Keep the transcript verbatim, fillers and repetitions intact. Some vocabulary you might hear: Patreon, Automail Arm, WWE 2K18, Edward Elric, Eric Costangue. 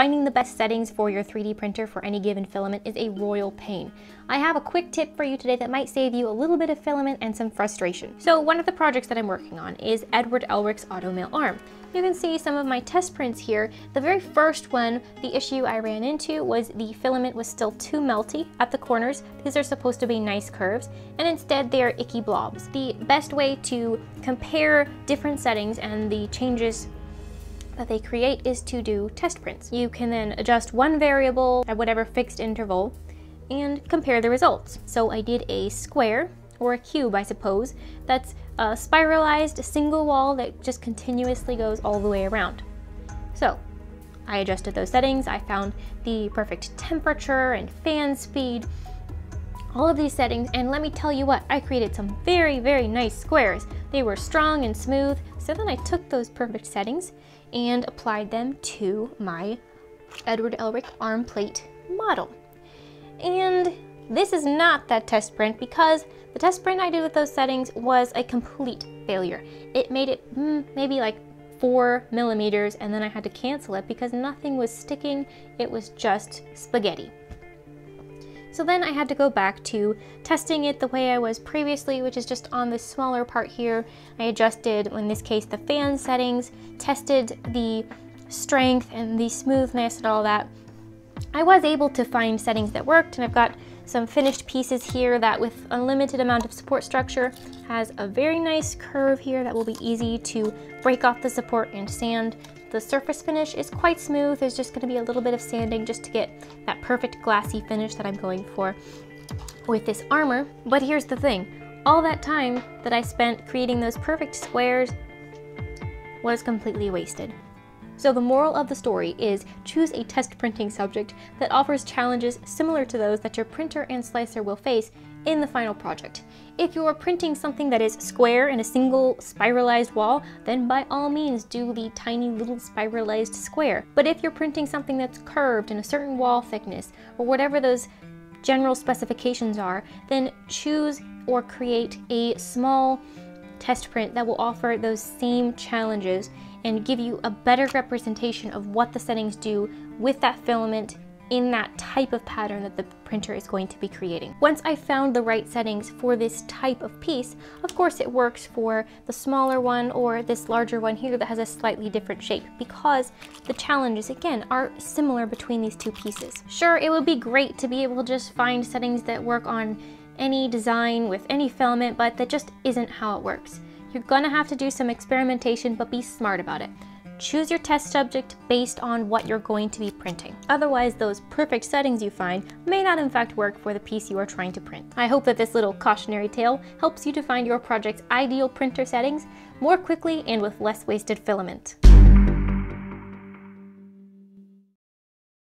Finding the best settings for your three D printer for any given filament is a royal pain. I have a quick tip for you today that might save you a little bit of filament and some frustration. So one of the projects that I'm working on is Edward Elric's Automail Arm. You can see some of my test prints here. The very first one, the issue I ran into was the filament was still too melty at the corners. These are supposed to be nice curves, and instead they are icky blobs. The best way to compare different settings and the changes that they create is to do test prints. You can then adjust one variable at whatever fixed interval and compare the results. So I did a square, or a cube, I suppose, that's a spiralized single wall that just continuously goes all the way around. So I adjusted those settings, I found the perfect temperature and fan speed, all of these settings, and let me tell you what, I created some very, very nice squares. They were strong and smooth, so then I took those perfect settings and applied them to my Edward Elric arm plate model. And this is not that test print, because the test print I did with those settings was a complete failure. It made it mm, maybe like four millimeters, and then I had to cancel it because nothing was sticking. It was just spaghetti. So then I had to go back to testing it the way I was previously, which is just on this smaller part here. I adjusted, in this case, the fan settings, tested the strength and the smoothness and all that. I was able to find settings that worked, and I've got some finished pieces here that, with a limited amount of support structure, has a very nice curve here that will be easy to break off the support and sand. The surface finish is quite smooth. There's just going to be a little bit of sanding just to get that perfect glassy finish that I'm going for with this armor. But here's the thing, all that time that I spent creating those perfect squares was completely wasted. So the moral of the story is, choose a test printing subject that offers challenges similar to those that your printer and slicer will face in the final project. If you're printing something that is square in a single spiralized wall, then by all means do the tiny little spiralized square. But if you're printing something that's curved in a certain wall thickness, or whatever those general specifications are, then choose or create a small test print that will offer those same challenges and give you a better representation of what the settings do with that filament in that type of pattern that the printer is going to be creating. Once I found the right settings for this type of piece, of course it works for the smaller one or this larger one here that has a slightly different shape, because the challenges, again, are similar between these two pieces. Sure, it would be great to be able to just find settings that work on any design with any filament, but that just isn't how it works. You're gonna have to do some experimentation, but be smart about it. Choose your test subject based on what you're going to be printing. Otherwise, those perfect settings you find may not in fact work for the piece you are trying to print. I hope that this little cautionary tale helps you to find your project's ideal printer settings more quickly and with less wasted filament.